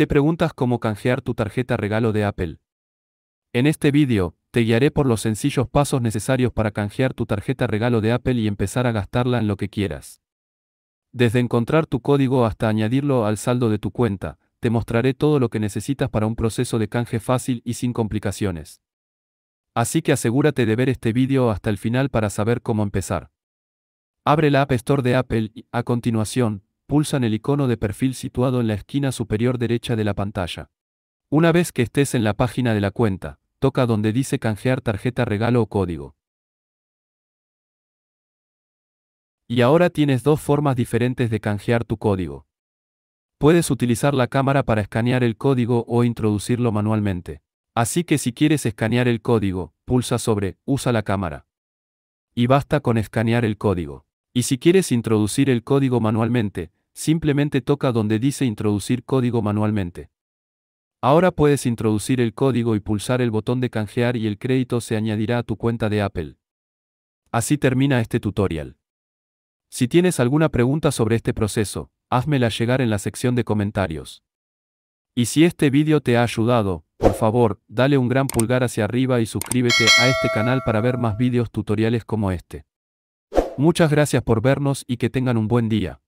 ¿Te preguntas cómo canjear tu tarjeta regalo de Apple? En este vídeo, te guiaré por los sencillos pasos necesarios para canjear tu tarjeta regalo de Apple y empezar a gastarla en lo que quieras. Desde encontrar tu código hasta añadirlo al saldo de tu cuenta, te mostraré todo lo que necesitas para un proceso de canje fácil y sin complicaciones. Así que asegúrate de ver este vídeo hasta el final para saber cómo empezar. Abre la App Store de Apple y, a continuación, pulsa en el icono de perfil situado en la esquina superior derecha de la pantalla. Una vez que estés en la página de la cuenta, toca donde dice canjear tarjeta regalo o código. Y ahora tienes dos formas diferentes de canjear tu código. Puedes utilizar la cámara para escanear el código o introducirlo manualmente. Así que si quieres escanear el código, pulsa sobre Usa la cámara. Y basta con escanear el código. Y si quieres introducir el código manualmente, simplemente toca donde dice Introducir código manualmente. Ahora puedes introducir el código y pulsar el botón de canjear y el crédito se añadirá a tu cuenta de Apple. Así termina este tutorial. Si tienes alguna pregunta sobre este proceso, házmela llegar en la sección de comentarios. Y si este vídeo te ha ayudado, por favor, dale un gran pulgar hacia arriba y suscríbete a este canal para ver más vídeos tutoriales como este. Muchas gracias por vernos y que tengan un buen día.